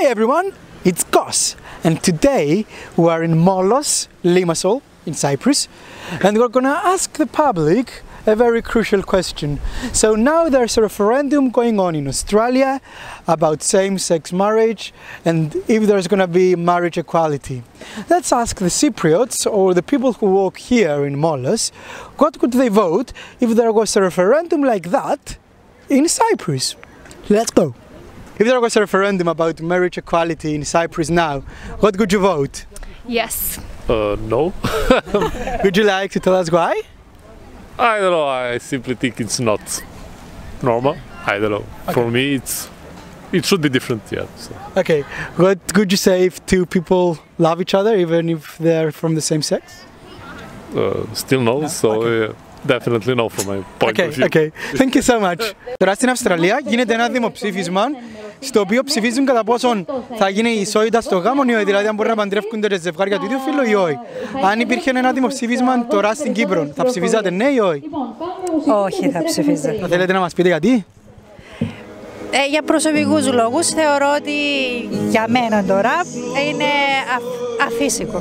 Hey everyone, it's Gos, and today we are in Molos, Limassol, in Cyprus, and we're gonna ask the public a very crucial question. So now there's a referendum going on in Australia about same-sex marriage and if there's gonna be marriage equality. Let's ask the Cypriots or the people who work here in Molos, what could they vote if there was a referendum like that in Cyprus? Let's go! If there was a referendum about marriage equality in Cyprus now, what would you vote? Yes. No. Would you like to tell us why? I don't know, I simply think it's not normal. I don't know. Okay. For me, it should be different, yeah. So. Okay, what would you say if two people love each other, even if they're from the same sex? Still no, so... Okay. Definitely no from my point of view. Okay, thank you so much. Τώρα στην Αυστραλία γίνεται ένα δημοψήφισμα στο οποίο ψηφίζουν κατά πόσον θα γίνει η ισότητα στο γάμο ή όχι, δηλαδή αν μπορούν να παντρεύονται τα ζευγάρια του ίδιου φύλου ή όχι. Αν υπήρχε ένα δημοψήφισμα τώρα στην Κύπρο, θα ψηφίζατε ναι ή όχι? Όχι, θα ψηφίζα. Θα θέλετε να μας πείτε γιατί? Για προσωπικούς λόγους θεωρώ ότι για μένα τώρα είναι αφύσικο.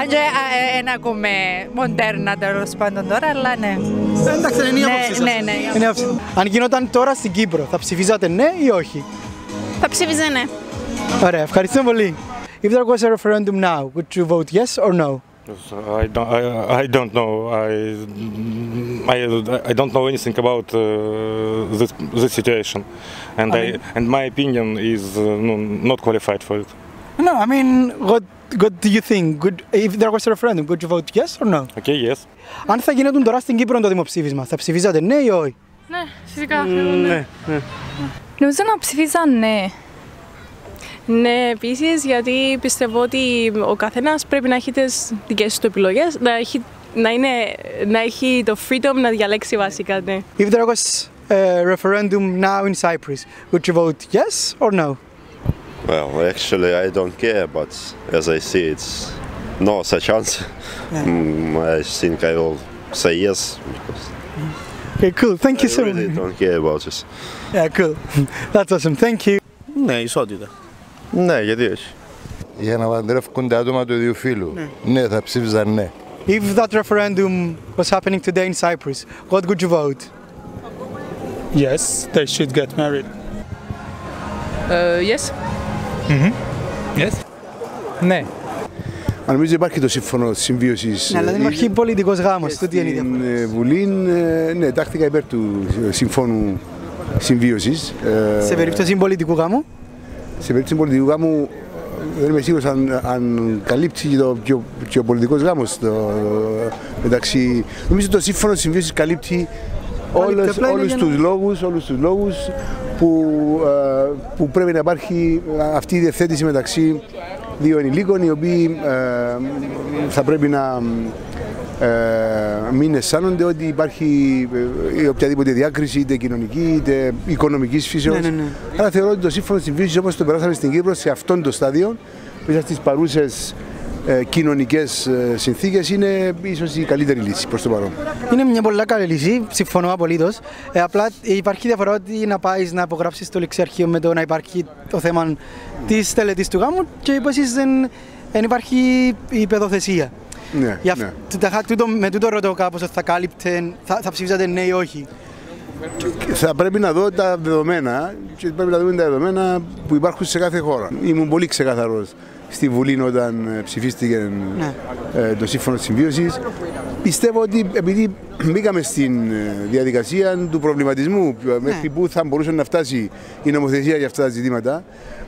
Αν και δεν ακούμε μοντέρνα τέλος πάντων τώρα, αλλά ναι. Εντάξει, είναι η άποψη σας. Αν γινόταν τώρα στην Κύπρο, θα ψηφίζατε ναι ή όχι? Θα ψήφιζε ναι. Ωραία, ευχαριστώ πολύ. If there was a referendum now, would you vote yes or no? I don't know. I don't know anything about this situation, and my opinion is not qualified for it. No, I mean, what do you think? If there was a referendum, would you vote yes or no? Okay, yes. Αν θα γινόταν τώρα στην Κύπρο το δημοψήφισμα, θα ψηφίζατε ναι ή όχι? Ναι, φυσικά. Ναι. Νομίζω να ψηφίζα ναι. Ναι, επίσης, γιατί πιστεύω ότι ο καθένας πρέπει να έχει τις δικές του επιλογές, να έχει το freedom να διαλέξει βασικά, ναι. If there was a referendum now in Cyprus, would you vote yes or no? Well, actually, I don't care, but as I see, it's no such answer. I think I will say yes. Okay, cool. Thank you so much. I really don't care about this. Yeah, cool. That's awesome. Thank you. Ναι, ισότητα. Ναι, γιατί όχι. Για να παντρεύονται άτομα του ίδιου φύλου. Ναι, θα ψήφιζαν ναι. If that referendum was happening today in Cyprus, what would you vote? Yes, they should get married. Yes. Yes. Ναι. Αν νομίζω υπάρχει το σύμφωνο συμβίωσης... Ναι, αλλά δεν υπάρχει πολιτικός γάμος, τούτη είναι η διαφορά. Στην Βουλή, ναι, τάχθηκα υπέρ του συμφώνου συμβίωσης. Σε περίπτωση πολιτικού γάμου? Σε περίπτωση πολιτικού γάμου δεν είμαι σίγουρος αν καλύψει και ο πολιτικός γάμος μεταξύ... Νομίζω το σύμφωνο συμβίωσης καλύπτει όλους τους λόγους που πρέπει να υπάρχει αυτή η διευθέτηση μεταξύ δύο ενηλίκων οι οποίοι θα πρέπει να μην αισθάνονται ότι υπάρχει οποιαδήποτε διάκριση, είτε κοινωνική είτε οικονομικής φύσεως. Αλλά θεωρώ ότι το σύμφωνο συμβίωσης όπως το περάσαμε στην Κύπρο σε αυτόν το στάδιο, μέσα στις παρούσες κοινωνικές συνθήκες, είναι ίσως η καλύτερη λύση προς το παρόν. Είναι μια πολύ καλή λύση, συμφωνώ απολύτως. Απλά υπάρχει διαφορά ότι να πάει να απογράψεις το ληξιαρχείο με το να υπάρχει το θέμα της τελετής του γάμου και επίσης δεν υπάρχει η παιδοθεσία. Ναι, ναι. Με τούτο ρωτώ κάπως ότι θα ψήφιζατε ναι ή όχι. Θα πρέπει να δω τα δεδομένα και πρέπει να δούμε τα δεδομένα που υπάρχουν σε κάθε χώρα. Ήμουν πολύ ξεκαθαρός στη Βουλή όταν ψηφίστηκε το σύμφωνο συμβίωσης. Πιστεύω ότι επειδή μπήκαμε στην διαδικασία του προβληματισμού μέχρι που θα μπορούσε να φτάσει η νομοθεσία για αυτά τα ζητήματα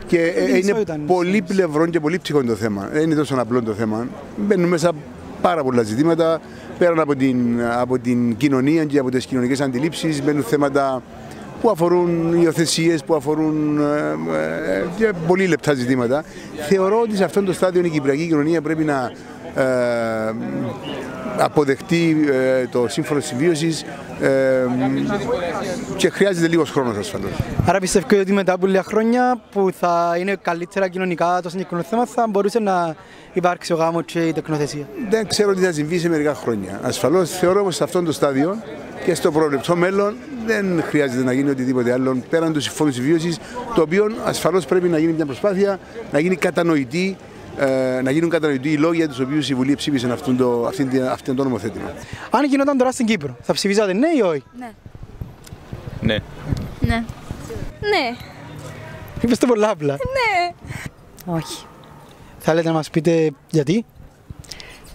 και είναι πολύ πλευρών και πολύ ψυχών το θέμα, δεν είναι τόσο απλό το θέμα. Μπαίνουν μέσα πάρα πολλά ζητήματα, πέραν από την κοινωνία και από τις κοινωνικές αντιλήψεις, μπαίνουν θέματα που αφορούν υιοθεσίες, που αφορούν πολύ λεπτά ζητήματα. Θεωρώ ότι σε αυτό το στάδιο η κυπριακή κοινωνία πρέπει να αποδεχτεί το σύμφωνο συμβίωσης και χρειάζεται λίγος χρόνος ασφαλώς. Άρα πιστεύω ότι μετά από λίγα χρόνια που θα είναι καλύτερα κοινωνικά το συγκεκριμένο θέμα θα μπορούσε να υπάρξει ο γάμος και η τεκνοθεσία. Δεν ξέρω τι θα συμβεί σε μερικά χρόνια. Ασφαλώς θεωρώ όμως σε αυτό το στάδιο και στο προβλεπτό μέλλον δεν χρειάζεται να γίνει οτιδήποτε άλλο πέραν του συμφώνου συμβίωσης, το οποίο ασφαλώς πρέπει να γίνει μια προσπάθεια, να γίνει κατανοητή, να γίνουν κατανοητοί οι λόγοι για τους οποίους η Βουλή ψήφισε αυτήν το νομοθέτημα. Αν γινόταν τώρα στην Κύπρο, θα ψηφίζατε ναι ή όχι? Ναι. Ναι. Ναι. Ναι. Είπες το πολλά απλά. Ναι. Όχι. Θα λέτε να μας πείτε γιατί?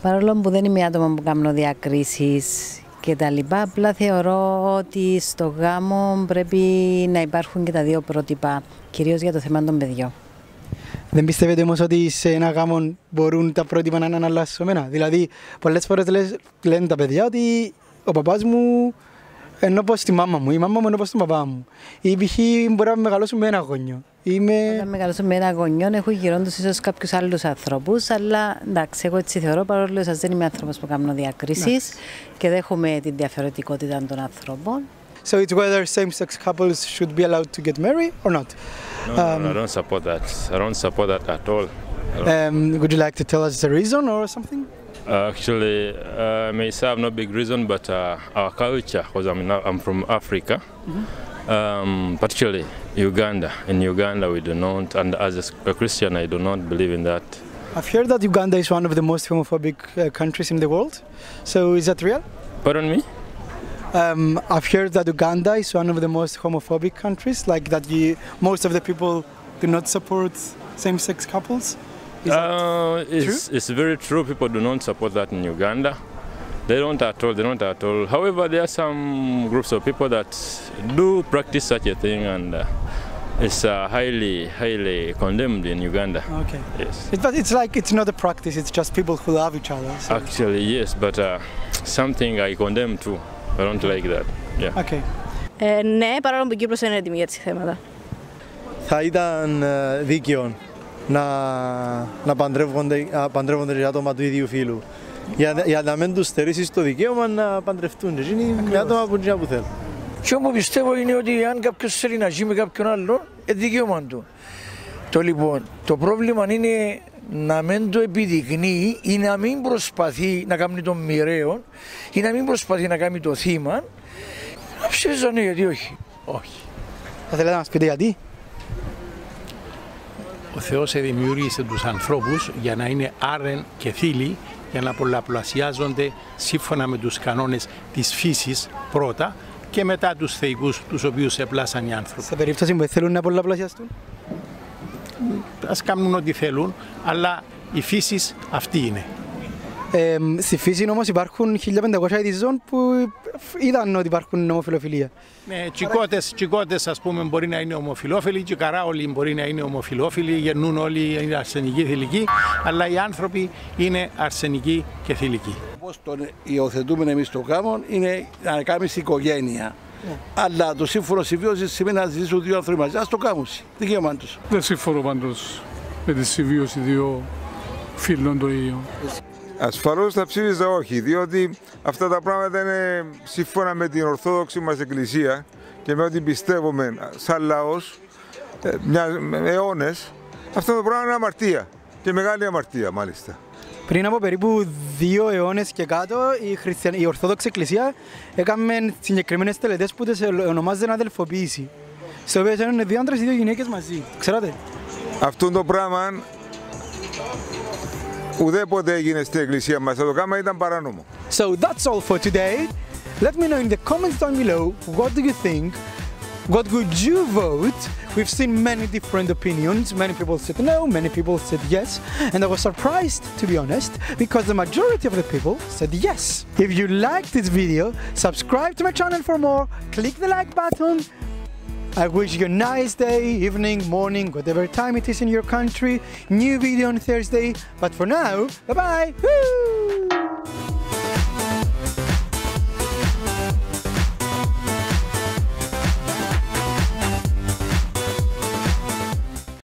Παρόλο που δεν είμαι άτομα που κάνω διακρίσεις και τα λοιπά, απλά θεωρώ ότι στο γάμο πρέπει να υπάρχουν και τα δύο πρότυπα, κυρίως για το θέμα των παιδιών. Δεν πιστεύετε όμως ότι σε ένα γάμο μπορούν τα πρότυπα να είναι αναλλασσομένα? Δηλαδή, πολλές φορές λένε τα παιδιά ότι ο παπάς μου είναι όπως τη μάμα μου, η μάμα μου είναι όπως τον παπά μου. Ή π.χ. μπορεί να μεγαλώσουν με ένα γονιό. Όταν μεγαλώσω με ένα γονιό, έχω γύρω τους ίσως κάποιους άλλους ανθρώπους, αλλά εντάξει, εγώ έτσι θεωρώ, παρόλο που δεν είμαι άνθρωπος που κάνω διακρίσεις και δέχομαι την διαφορετικότητα των ανθρώπων. So it's whether same-sex couples should be allowed to get married or not? No, no, I don't support that. I don't support that at all. Would you like to tell us the reason or something? Actually, may serve no big reason, but our culture, because I'm from Africa, particularly Uganda. In Uganda, we do not, and as a Christian, I do not believe in that. I've heard that Uganda is one of the most homophobic countries in the world. So is that real? Pardon me? I've heard that Uganda is one of the most homophobic countries, like that most of the people do not support same-sex couples. Is that true? It's very true. People do not support that in Uganda. They don't at all. They don't at all. However, there are some groups of people that do practice such a thing, and it's highly, highly condemned in Uganda. Okay. Yes. But it's like it's not a practice. It's just people who love each other. So. Actually, yes, but something I condemn too. I don't like that. Yeah. Okay. Ναι, παρόλο που η Κύπρος είναι έτοιμη για τις θέματα. Θα ήταν δίκαιο να παντρεύονται οι άτομα του ίδιου φύλου. Για να μην τους στερήσεις το δικαίωμα να παντρευτούν. Είναι άτομα που είναι που θέλουν. Και όμως πιστεύω είναι ότι αν κάποιος θέλει να ζει με κάποιον άλλον, είναι δικαίωμα του. Το πρόβλημα είναι να μην το επιδεικνύει ή να μην προσπαθεί να κάνει τον μοιραίο ή να μην προσπαθεί να κάνει το θύμα. Να ψήσω ναι, γιατί όχι. Όχι. Θα θέλετε να μας πείτε γιατί? Ο Θεός δημιούργησε τους ανθρώπους για να είναι άρεν και θήλοι, για να πολλαπλασιάζονται σύμφωνα με τους κανόνες της φύσης πρώτα και μετά τους θεϊκούς, τους οποίους επλάσαν οι άνθρωποι. Σε περίπτωση που θέλουν να πολλαπλασιαστούν, ας κάνουν ό,τι θέλουν, αλλά η φύση αυτή είναι. Στη φύση όμως υπάρχουν 1500 ειδιζών που είδαν ότι υπάρχουν ομοφιλοφιλία. Ναι, τσικώτες ας πούμε μπορεί να είναι ομοφιλόφιλοι, τσικαράολοι μπορεί να είναι ομοφιλόφιλοι, γεννούν όλοι, είναι αρσενικοί, θηλυκοί, αλλά οι άνθρωποι είναι αρσενικοί και θηλυκοί. Όπως τον υιοθετούμε εμείς το γάμο είναι να κάνεις οικογένεια. Αλλά το σύμφωνο συμβίωσης σημαίνει να ζήσουν δύο άνθρωποι μαζί. Ας το κάνουν. Δικαίωμά τους. Δεν συμφωνώ πάντως με τη συμβίωση δύο φίλων των ίδιων. Ασφαλώς θα ψήφιζα όχι, διότι αυτά τα πράγματα είναι σύμφωνα με την ορθόδοξη μας Εκκλησία και με ό,τι πιστεύουμε σαν λαός αιώνες. Αυτό το πράγμα είναι αμαρτία και μεγάλη αμαρτία μάλιστα. Πριν από περίπου 2 αιώνες και κάτω, η Ορθόδοξη Εκκλησία έκαμε συγκεκριμένες τελετές που τις ονομάζεται αδελφοποίηση. Στο οποίο είναι 2 άντρες ή 2 γυναίκες μαζί. Ξέρατε. Αυτό το πράγμα ουδέποτε έγινε στην Εκκλησία μας. Το κάμα ήταν παράνομο. So that's all for today. Let me know in the comments down below what do you think. What would you vote? We've seen many different opinions. Many people said no, many people said yes. And I was surprised, to be honest, because the majority of the people said yes. If you liked this video, subscribe to my channel for more. Click the like button. I wish you a nice day, evening, morning, whatever time it is in your country. New video on Thursday. But for now, bye-bye. Woo!